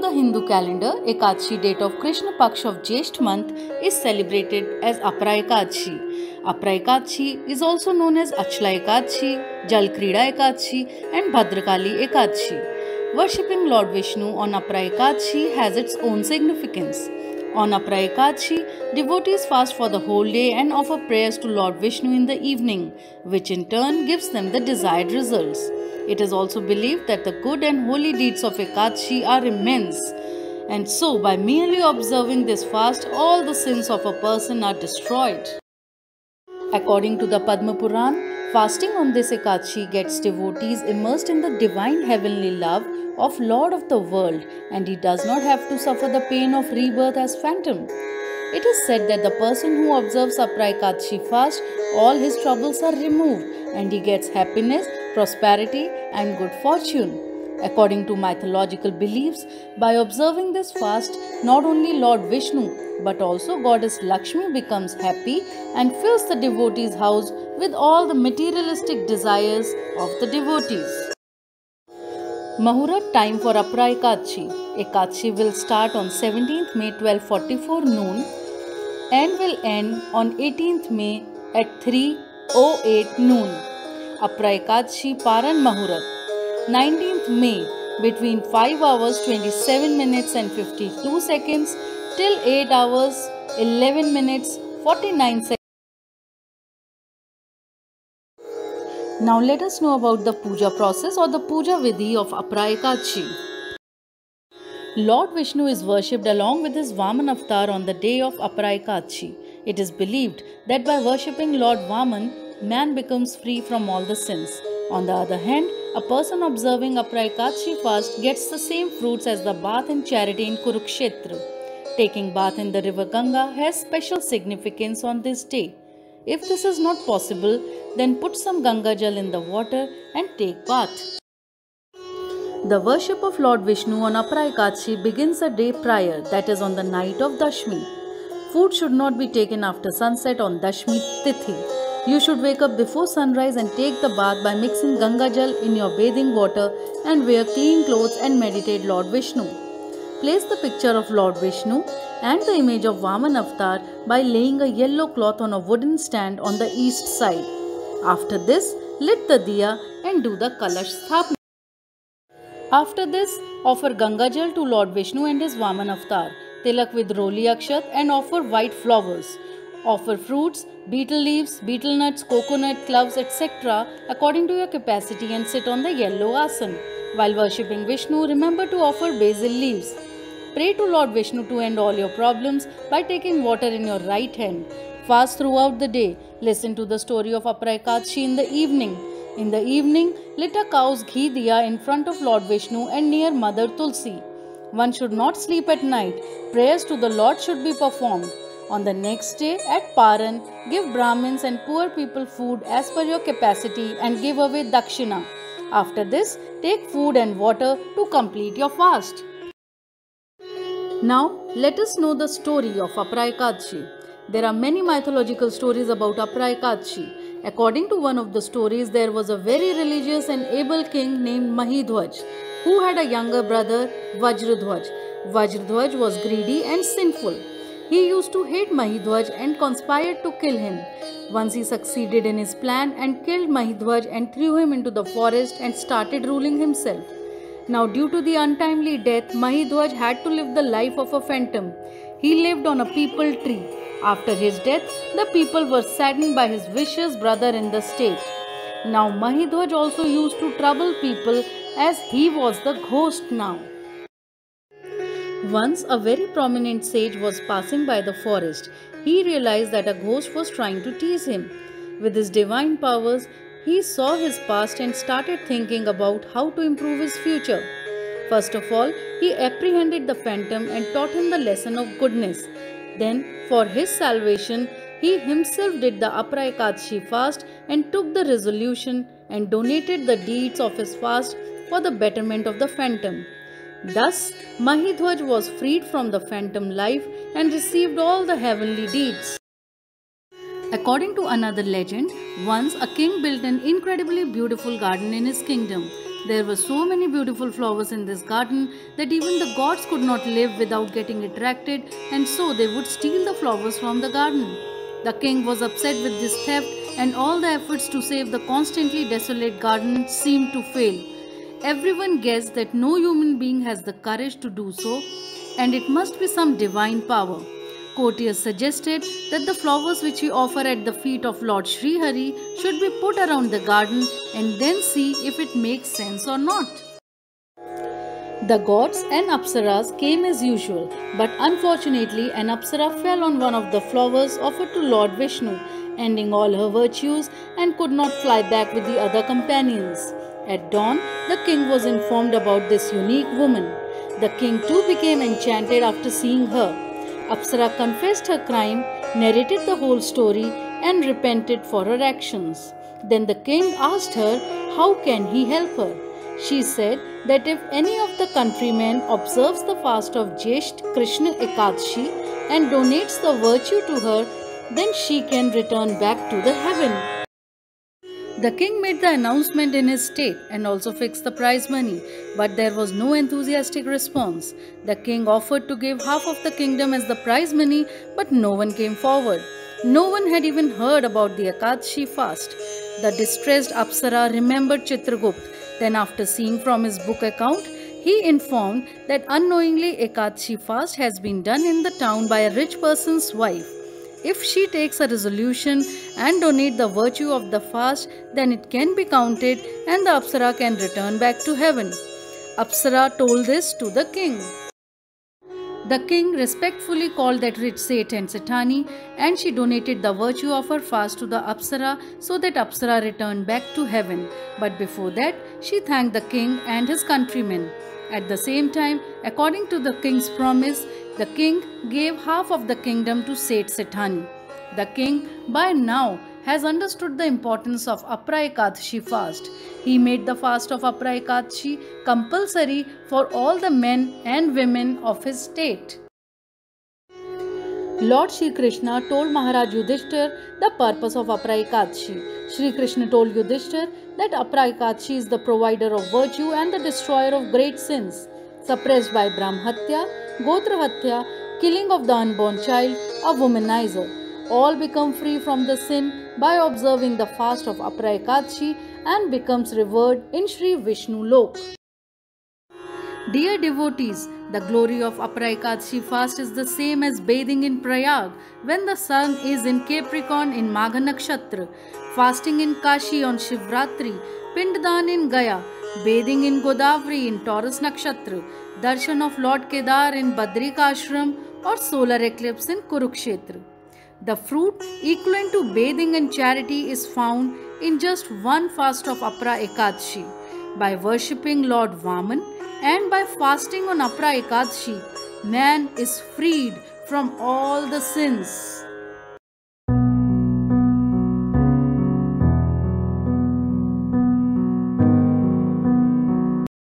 the Hindu calendar, Ekadashi date of Krishna Paksha of Jyeshtha month is celebrated as Apara Ekadashi. Apara Ekadashi is also known as Achala Ekadashi, Jalakrida Ekadashi and Bhadrakali Ekadashi. Worshipping Lord Vishnu on Apara Ekadashi has its own significance. On Apara Ekadashi, devotees fast for the whole day and offer prayers to Lord Vishnu in the evening, which in turn gives them the desired results. It is also believed that the good and holy deeds of Ekadashi are immense, and so by merely observing this fast, all the sins of a person are destroyed. According to the Padma Purana, fasting on this Ekadashi gets devotees immersed in the divine heavenly love of Lord of the world, and he does not have to suffer the pain of rebirth as phantom. It is said that the person who observes Apara Ekadashi fast, all his troubles are removed and he gets happiness, prosperity and good fortune. According to mythological beliefs, by observing this fast, not only Lord Vishnu but also Goddess Lakshmi becomes happy and fills the devotee's house with all the materialistic desires of the devotees. Muhurat time for Apara Ekadashi. Ekadashi will start on 17th May 12:44 noon and will end on 18th May at 3:08 noon. Apara Ekadashi Paran Muhurat 19th May between 5 hours 27 minutes and 52 seconds till 8 hours 11 minutes 49 seconds. Now let us know about the puja process or the puja vidhi of Apara Ekadashi. Lord Vishnu is worshipped along with his Vaman avatar on the day of Apara Ekadashi. It is believed that by worshipping Lord Vaman, man becomes free from all the sins. On the other hand, a person observing Apara Ekadashi fast gets the same fruits as the bath in charity in Kurukshetra. Taking bath in the river Ganga has special significance on this day. If this is not possible, then put some Gangajal in the water and take bath. The worship of Lord Vishnu on Apara Ekadashi begins a day prior, that is on the night of Dashami. Food should not be taken after sunset on Dashami Tithi. You should wake up before sunrise and take the bath by mixing Gangajal in your bathing water and wear clean clothes and meditate Lord Vishnu. Place the picture of Lord Vishnu and the image of Vaman avatar by laying a yellow cloth on a wooden stand on the east side. After this, lit the Diya and do the kalash sthapana. After this, offer Gangajal to Lord Vishnu and his Vaman avatar. Tilak with roli akshat and offer white flowers. Offer fruits, betel leaves, betel nuts, coconut, cloves etc. according to your capacity and sit on the yellow asana. While worshipping Vishnu, remember to offer basil leaves. Pray to Lord Vishnu to end all your problems by taking water in your right hand. Fast throughout the day. Listen to the story of Apara Ekadashi in the evening. In the evening, lit a cow's ghee diya in front of Lord Vishnu and near Mother Tulsi. One should not sleep at night. Prayers to the Lord should be performed. On the next day, at Paran, give Brahmins and poor people food as per your capacity and give away Dakshina. After this, take food and water to complete your fast. Now, let us know the story of Apara Ekadashi. There are many mythological stories about Apara Ekadashi. According to one of the stories, there was a very religious and able king named Mahidhwaj, who had a younger brother, Vajradhwaj. Vajradhwaj was greedy and sinful. He used to hate Mahidhwaj and conspired to kill him. Once he succeeded in his plan and killed Mahidhwaj and threw him into the forest and started ruling himself. Now, due to the untimely death, Mahidhwaj had to live the life of a phantom. He lived on a peepal tree. After his death, the people were saddened by his vicious brother in the state. Now, Mahidhwaj also used to trouble people as he was the ghost now. Once, a very prominent sage was passing by the forest. He realized that a ghost was trying to tease him. With his divine powers, he saw his past and started thinking about how to improve his future. First of all, he apprehended the phantom and taught him the lesson of goodness. Then, for his salvation, he himself did the Apara Ekadashi fast and took the resolution and donated the deeds of his fast for the betterment of the phantom. Thus, Mahidhwaj was freed from the phantom life and received all the heavenly deeds. According to another legend, once a king built an incredibly beautiful garden in his kingdom. There were so many beautiful flowers in this garden that even the gods could not live without getting attracted, and so they would steal the flowers from the garden. The king was upset with this theft, and all the efforts to save the constantly desolate garden seemed to fail. Everyone guessed that no human being has the courage to do so, and it must be some divine power. Courtiers suggested that the flowers which we offer at the feet of Lord Sri Hari should be put around the garden and then see if it makes sense or not. The gods and Apsaras came as usual, but unfortunately an Apsara fell on one of the flowers offered to Lord Vishnu, ending all her virtues, and could not fly back with the other companions. At dawn, the king was informed about this unique woman. The king too became enchanted after seeing her. Apsara confessed her crime, narrated the whole story, and repented for her actions. Then the king asked her how can he help her. She said that if any of the countrymen observes the fast of Jyeshtha Krishna Ekadashi and donates the virtue to her, then she can return back to the heaven. The king made the announcement in his state and also fixed the prize money, but there was no enthusiastic response. The king offered to give half of the kingdom as the prize money, but no one came forward. No one had even heard about the Ekadashi fast. The distressed Apsara remembered Chitragupta. Then after seeing from his book account, he informed that unknowingly Ekadashi fast has been done in the town by a rich person's wife. If she takes a resolution and donate the virtue of the fast, then it can be counted and the Apsara can return back to heaven. Apsara told this to the king. The king respectfully called that rich Satan Sethani, and she donated the virtue of her fast to the Apsara so that Apsara returned back to heaven. But before that, she thanked the king and his countrymen. At the same time, according to the king's promise, the king gave half of the kingdom to Sait Sithani. The king, by now, has understood the importance of Apara Ekadashi fast. He made the fast of Apara Ekadashi compulsory for all the men and women of his state. Lord Shri Krishna told Maharaj Yudhishthir the purpose of Apara Ekadashi. Shri Krishna told Yudhishthir that Apara Ekadashi is the provider of virtue and the destroyer of great sins. Suppressed by Brahmhatya, Gotrahatya, killing of the unborn child, a womanizer, all become free from the sin by observing the fast of Apara Ekadashi and becomes revered in Shri Vishnu Lok. Dear devotees, the glory of Apara Ekadashi fast is the same as bathing in Prayag when the sun is in Capricorn in Magha Nakshatra, fasting in Kashi on Shivratri, Pinddan in Gaya, bathing in Godavari in Taurus Nakshatra, darshan of Lord Kedar in Badrika Ashram, or solar eclipse in Kurukshetra. The fruit equivalent to bathing and charity is found in just one fast of Apara Ekadashi. By worshipping Lord Vaman and by fasting on Apara Ekadashi, man is freed from all the sins.